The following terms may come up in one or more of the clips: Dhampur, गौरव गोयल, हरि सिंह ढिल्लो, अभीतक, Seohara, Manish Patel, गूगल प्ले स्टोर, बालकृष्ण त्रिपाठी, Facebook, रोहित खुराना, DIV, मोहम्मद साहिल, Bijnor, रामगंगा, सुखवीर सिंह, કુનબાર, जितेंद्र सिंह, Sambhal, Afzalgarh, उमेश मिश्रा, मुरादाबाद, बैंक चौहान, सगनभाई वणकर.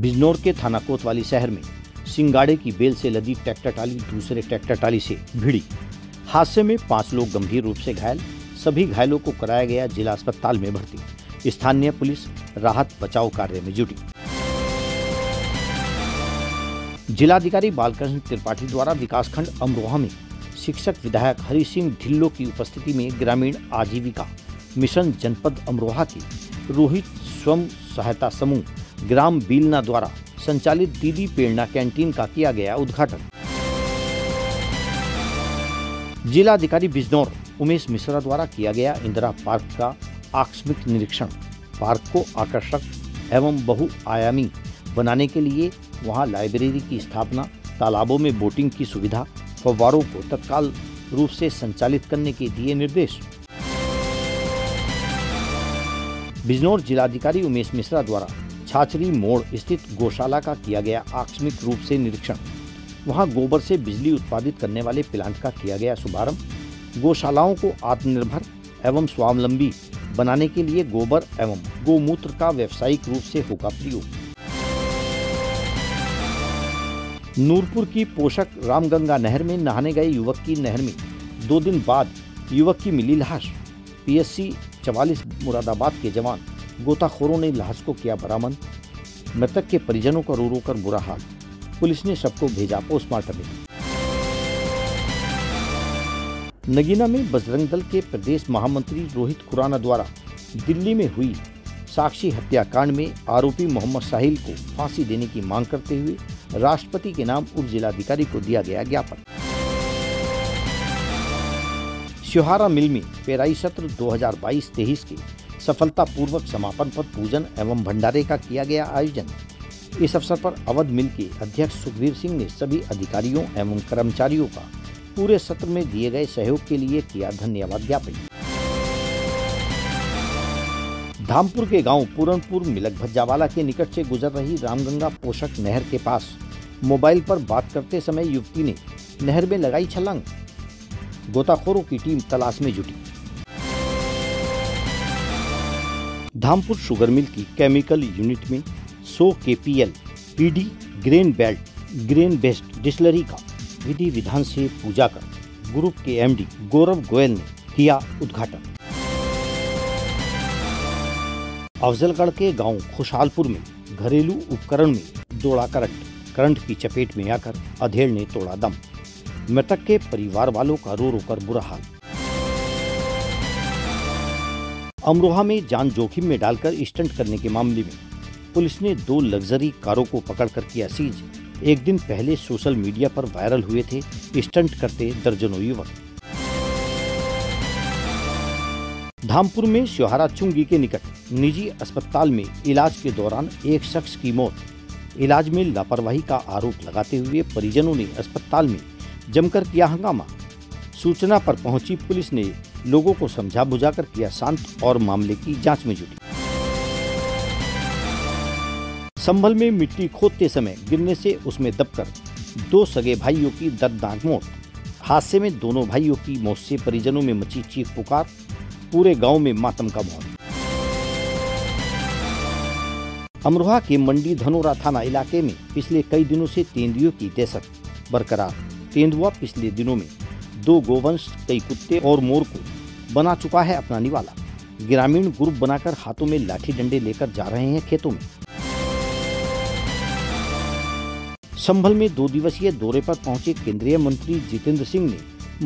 बिजनौर के थाना कोतवाली शहर में सिंगाड़े की बेल से लदी ट्रैक्टर टाली दूसरे ट्रैक्टर टाली से भिड़ी। हादसे में 5 लोग गंभीर रूप से घायल, सभी घायलों को कराया गया जिला अस्पताल में भर्ती। स्थानीय पुलिस राहत बचाव कार्य में जुटी। जिलाधिकारी बालकृष्ण त्रिपाठी द्वारा विकासखंड अमरोहा में शिक्षक विधायक हरि सिंह ढिल्लो की उपस्थिति में ग्रामीण आजीविका मिशन जनपद अमरोहा के रोहित स्वयं सहायता समूह ग्राम बीलना द्वारा संचालित दीदी प्रेरणा कैंटीन का किया गया उद्घाटन। जिलाधिकारी बिजनौर उमेश मिश्रा द्वारा किया गया इंदिरा पार्क का आकस्मिक निरीक्षण। पार्क को आकर्षक एवं बहुआयामी बनाने के लिए वहां लाइब्रेरी की स्थापना, तालाबों में बोटिंग की सुविधा, फव्वारों को तत्काल रूप से संचालित करने के दिए निर्देश। बिजनौर जिलाधिकारी उमेश मिश्रा द्वारा छाछरी मोड़ स्थित गौशाला का किया गया आकस्मिक रूप से निरीक्षण। वहां गोबर से बिजली उत्पादित करने वाले प्लांट का किया गया शुभारंभ। गौशालाओं को आत्मनिर्भर एवं स्वावलंबी बनाने के लिए गोबर एवं गोमूत्र का व्यावसायिक रूप से होगा प्रयोग। नूरपुर की पोषक रामगंगा नहर में नहाने गए युवक की नहर में 2 दिन बाद युवक की मिली लाश। पीएससी 44 मुरादाबाद के जवान गोताखोरों ने लाश को किया बरामद। मृतक के परिजनों का रो रो कर बुरा हाल। पुलिस ने सबको भेजा पोस्टमार्टम में। नगीना में बजरंग दल के प्रदेश महामंत्री रोहित खुराना द्वारा दिल्ली में हुई साक्षी हत्याकांड में आरोपी मोहम्मद साहिल को फांसी देने की मांग करते हुए राष्ट्रपति के नाम उप जिलाधिकारी को दिया गया ज्ञापन। सिहारा मिल में पेराई सत्र 2022-23 के सफलतापूर्वक समापन पर पूजन एवं भंडारे का किया गया आयोजन। इस अवसर पर अवध मिल के अध्यक्ष सुखवीर सिंह ने सभी अधिकारियों एवं कर्मचारियों का पूरे सत्र में दिए गए सहयोग के लिए किया धन्यवाद ज्ञापन। धामपुर के गांव पूरनपुर मिलक भज्जावाला के निकट से गुजर रही रामगंगा पोषक नहर के पास मोबाइल पर बात करते समय युवती ने नहर में लगाई छलांग। गोताखोरों की टीम तलाश में जुटी। धामपुर शुगर मिल की केमिकल यूनिट में 100 KPL PD grain belt grain best distillery का विधि विधान से पूजा कर ग्रुप के MD गौरव गोयल ने किया उद्घाटन। अफजलगढ़ के गांव खुशहालपुर में घरेलू उपकरण में दौड़ा करंट की चपेट में आकर अधेड़ ने तोड़ा दम। मृतक के परिवार वालों का रो रो कर बुरा हाल। अमरोहा में जान जोखिम में डालकर स्टंट करने के मामले में पुलिस ने 2 लग्जरी कारों को पकड़कर किया सीज। एक दिन पहले सोशल मीडिया पर वायरल हुए थे स्टंट करते दर्जनों युवक। धामपुर में सिहारा चुंगी के निकट निजी अस्पताल में इलाज के दौरान एक शख्स की मौत। इलाज में लापरवाही का आरोप लगाते हुए परिजनों ने अस्पताल में जमकर किया हंगामा। सूचना पर पहुंची पुलिस ने लोगों को समझा बुझाकर किया शांत और मामले की जांच में जुटी। संभल में मिट्टी खोदते समय गिरने से उसमें दबकर 2 सगे भाइयों की दर्दनाक मौत। हादसे में दोनों भाइयों की मौत से परिजनों में मची चीख पुकार। पूरे गाँव में मातम का माहौल। अमरोहा के मंडी धनोरा थाना इलाके में पिछले कई दिनों से तेंदुओं की दहशत बरकरार। तेंदुआ पिछले दिनों में 2 गोवंश, कई कुत्ते और मोर को बना चुका है अपना निवाला। ग्रामीण ग्रुप बनाकर हाथों में लाठी डंडे लेकर जा रहे हैं खेतों में। संभल में 2 दिवसीय दौरे पर पहुंचे केंद्रीय मंत्री जितेंद्र सिंह ने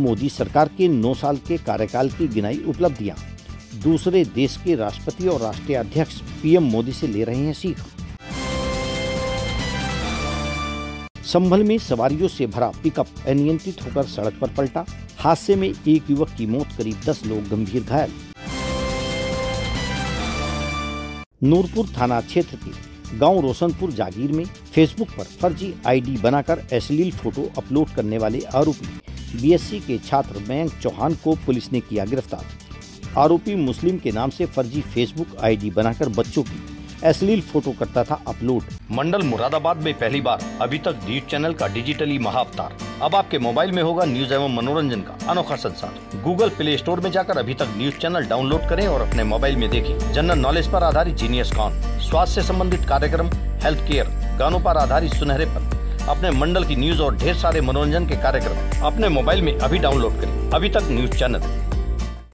मोदी सरकार के 9 साल के कार्यकाल की गिनाई उपलब्धियां। दूसरे देश के राष्ट्रपति और राष्ट्रीय अध्यक्ष PM मोदी से ले रहे हैं सीख। संभल में सवारियों से भरा पिकअप अनियंत्रित होकर सड़क पर पलटा। हादसे में एक युवक की मौत, करीब 10 लोग गंभीर घायल। नूरपुर थाना क्षेत्र के गांव रोशनपुर जागीर में फेसबुक पर फर्जी ID बनाकर अश्लील फोटो अपलोड करने वाले आरोपी BSc के छात्र बैंक चौहान को पुलिस ने किया गिरफ्तार। आरोपी मुस्लिम के नाम से फर्जी फेसबुक ID बनाकर बच्चों की अश्लील फोटो करता था अपलोड। मंडल मुरादाबाद में पहली बार अभी तक DIV चैनल का डिजिटली महाअवतार अब आपके मोबाइल में होगा न्यूज एवं मनोरंजन का अनोखा संसार। गूगल प्ले स्टोर में जाकर अभी तक न्यूज चैनल डाउनलोड करें और अपने मोबाइल में देखें। जनरल नॉलेज पर आधारित जीनियस कॉन, स्वास्थ्य से संबंधित कार्यक्रम, हेल्थ केयर, गानों पर आधारित सुनहरेपन, अपने मंडल की न्यूज और ढेर सारे मनोरंजन के कार्यक्रम अपने मोबाइल में अभी डाउनलोड करें। अभी तक न्यूज चैनल।